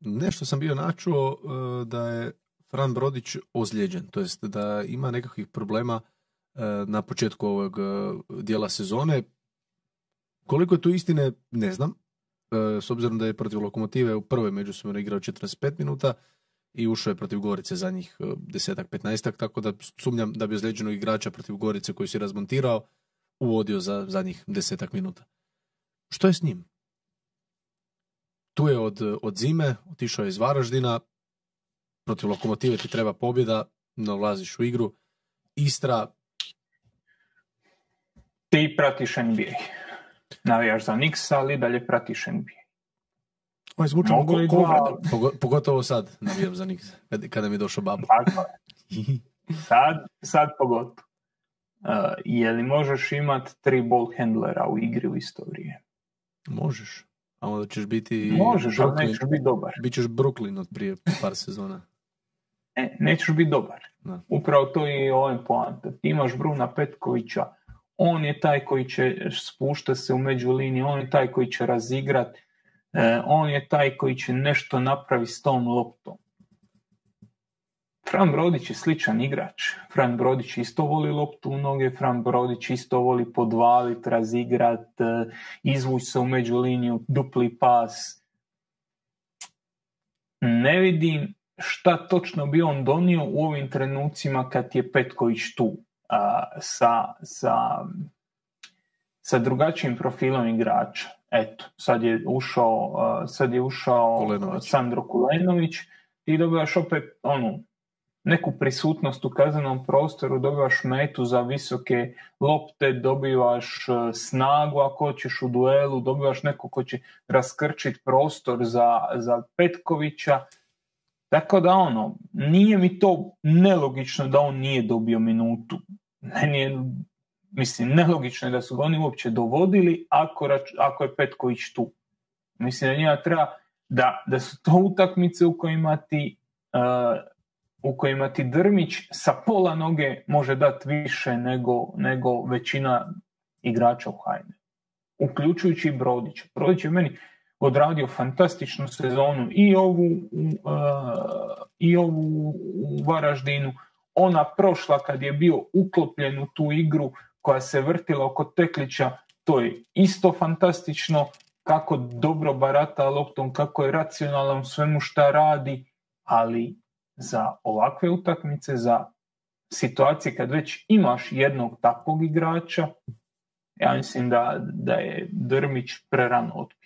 Nešto sam bio načuo da je Fran Brodić ozlijeđen, to jest da ima nekakvih problema na početku ovog dijela sezone. Koliko je tu istine, ne znam, s obzirom da je protiv Lokomotive u prvoj međusobnoj igrao 45 minuta i ušao je protiv Gorice za njih 10-15, tako da sumnjam da bi ozlijeđenog igrača protiv Gorice koji si razmontirao uvodio za zadnjih 10 minuta. Što je s njim? Tu je od zime, otišao je iz Varaždina, protiv Lokomotive ti treba pobjeda, ne ulaziš u igru. Istra... Ti pratiš NBA. Navijaš za Knicks, ali dalje pratiš NBA. Ovo je zvučalo pogotovo sad navijam za Knicks, kada mi je došao babo. Tako je. Sad pogotovo. Je li možeš imati 3 ball handlera u igri u isto vrijeme? Možeš. A onda ćeš biti... Možeš, Brooklyn, ali nećeš biti dobar. Bićeš Brooklyn od prije par sezona. Nećeš biti dobar. Da. Upravo to je ovaj poanta. Imaš Bruna Petkovića. On je taj koji će spušta se u među liniji. On je taj koji će razigrat. On je taj koji će nešto napraviti s tom loptom. Fran Brodić je sličan igrač. Fran Brodić isto voli loptu u noge, Fran Brodić isto voli podvalit, razigrat, izvući se u međuliniju, dupli pas. Ne vidim šta točno bi on donio u ovim trenucima kad je Petković tu. Sa drugačijim profilom igrača. Eto, sad je ušao Kulajnović. Sandro Kulajnović i dobivaš opet onu neku prisutnost u kaznenom prostoru, dobivaš metu za visoke lopte, dobivaš snagu ako hoćeš u duelu, dobivaš neko ko će raskrčiti prostor za Petkovića. Tako da ono, nije mi to nelogično da on nije dobio minutu. Nelogično je da su ga oni uopće dovodili ako je Petković tu. Mislim da njega treba da su to utakmice u kojima ti Drmić sa pola noge može dati više nego većina igrača u Hajne. Uključujući Brodića. Brodić je meni odradio fantastičnu sezonu i ovu u Varaždinu. Ona prošla kad je bio uklopljen u tu igru koja se vrtila oko Teklića, to je isto fantastično kako dobro barata loptom, kako je racionalan svemu šta radi, ali za ovakve utakmice, za situacije kad već imaš jednog takvog igrača, ja mislim da je Drmić prerano otpustio.